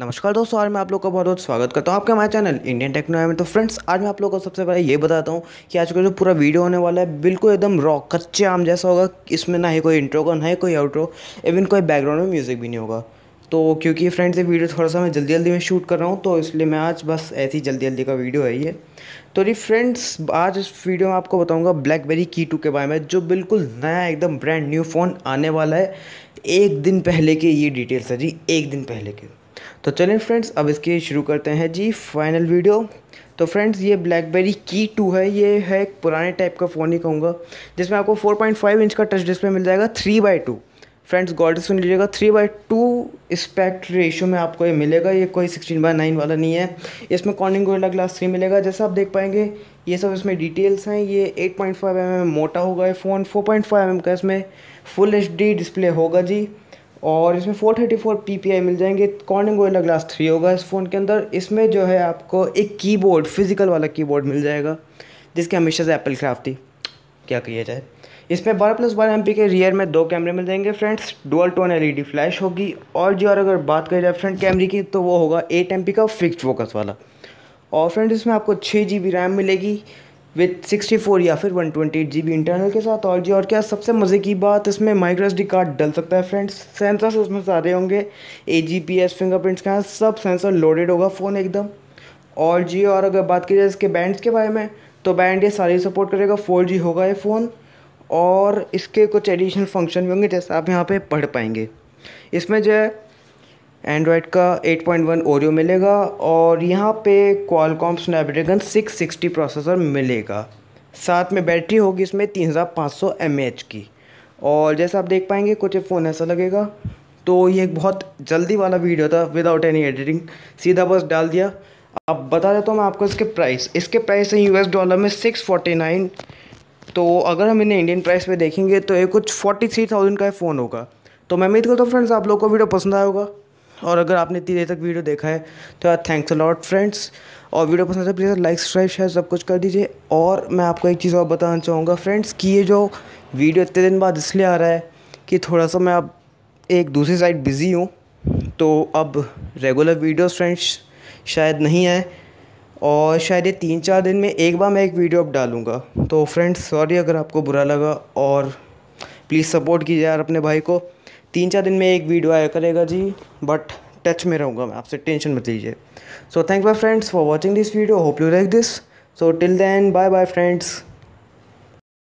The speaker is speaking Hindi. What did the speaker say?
नमस्कार दोस्तों, आज मैं आप लोग का बहुत बहुत स्वागत करता हूं आपके हमारे चैनल इंडियन टेक्नोलॉजी में। तो फ्रेंड्स, आज मैं आप लोगों को सबसे पहले ये बताता हूं कि आज का जो पूरा वीडियो होने वाला है बिल्कुल एकदम रॉ कच्चे आम जैसा होगा। इसमें ना ही कोई इंट्रो का, ना ही कोई आउट्रो, इवन कोई बैकग्राउंड में म्यूज़िक भी नहीं होगा। तो क्योंकि फ्रेंड्स ये वीडियो थोड़ा सा मैं जल्दी में शूट कर रहा हूँ, तो इसलिए मैं आज बस ऐसी जल्दी का वीडियो है ये। तो जी फ्रेंड्स, आज इस वीडियो में आपको बताऊँगा ब्लैकबेरी की2 के बारे में, जो बिल्कुल नया एकदम ब्रांड न्यू फ़ोन आने वाला है। एक दिन पहले के ये डिटेल्स है जी, एक दिन पहले के। तो चलिए फ्रेंड्स, अब इसकी शुरू करते हैं जी फाइनल वीडियो। तो फ्रेंड्स, ये ब्लैकबेरी की2 है, ये है एक पुराने टाइप का फ़ोन ही कहूँगा, जिसमें आपको 4.5 इंच का टच डिस्प्ले मिल जाएगा 3:2। फ्रेंड्स गॉड सुन लीजिएगा, 3:2 स्पेक्ट रेशियो में आपको ये मिलेगा। ये कोई 16:9 वाला नहीं है। इसमें कॉर्निंग गोरिल्ला ग्लास 3 मिलेगा, जैसा आप देख पाएंगे। ये सब इसमें डिटेल्स हैं। ये 8.5 mm मोटा होगा ये फ़ोन, 4.5 mm का इसमें फुल HD डिस्प्ले होगा जी, और इसमें 434 PPI मिल जाएंगे। कॉर्निंग गोरिल्ला ग्लास 3 होगा इस फ़ोन के अंदर। इसमें जो है आपको एक कीबोर्ड, फिजिकल वाला कीबोर्ड मिल जाएगा, जिसके हमेशा से एप्पल खिलाफ थी, क्या किया जाए। इसमें 12+12 MP के रियर में 2 कैमरे मिल जाएंगे friends. Dual tone LED flash होगी। और जी और अगर बात करें फ्रंट कैमरे की, तो वो होगा 8 MP का फिक्स्ड फोकस वाला। और फ्रेंड्स इसमें आपको 6 GB रैम मिलेगी विथ 64 या फिर 128 GB इंटरनल के साथ। और जी और क्या सबसे मज़े की बात, इसमें माइक्रो SD कार्ड डल सकता है फ्रेंड्स। सेंसर्स उसमें सारे होंगे, AGPS फिंगरप्रिंट्स का सब सेंसर लोडेड होगा फ़ोन एकदम। और जी और अगर बात की जाए इसके बैंड्स के बारे में, तो बैंड ये सारी सपोर्ट करेगा। 4G होगा ये फ़ोन, और इसके कुछ एडिशनल फंक्शन भी होंगे, जैसे आप यहाँ पे पढ़ पाएंगे। इसमें जो है एंड्रॉयड का 8.1 Oreo मिलेगा, और यहाँ पे Qualcomm Snapdragon 660 प्रोसेसर मिलेगा। साथ में बैटरी होगी इसमें 3500 mAh की। और जैसा आप देख पाएंगे कुछ फ़ोन ऐसा लगेगा। तो ये एक बहुत जल्दी वाला वीडियो था, विदाउट एनी एडिटिंग, सीधा बस डाल दिया। अब बता देता हूँ मैं आपको इसके प्राइस। इसके प्राइस है $US में 649। तो अगर हम इन्हें इंडियन प्राइस पे देखेंगे तो ये कुछ 43,000 का फ़ोन होगा। तो मैं उम्मीद करता हूँ फ्रेंड्स आप लोग को वीडियो पसंद आया होगा, और अगर आपने इतनी देर तक वीडियो देखा है तो यार थैंक्स अ लॉट फ्रेंड्स। और वीडियो पसंद आया तो प्लीज़ लाइक, सब्सक्राइब, शेयर सब कुछ कर दीजिए। और मैं आपको एक चीज़ और बताना चाहूँगा फ्रेंड्स, कि ये जो वीडियो इतने दिन बाद इसलिए आ रहा है कि थोड़ा सा मैं अब एक दूसरी साइड बिज़ी हूँ, तो अब रेगुलर वीडियोज़ फ्रेंड्स शायद नहीं आए, और शायद ये 3-4 दिन में एक बार मैं एक वीडियो अब डालूँगा। तो फ्रेंड्स सॉरी अगर आपको बुरा लगा, और प्लीज़ सपोर्ट कीजिए यार अपने भाई को। 3-4 दिन में एक वीडियो आया करेगा जी, बट टच में रहूँगा मैं आपसे, टेंशन मत लीजिए। So thanks my friends for watching this video, hope you like this. So till then, bye bye friends.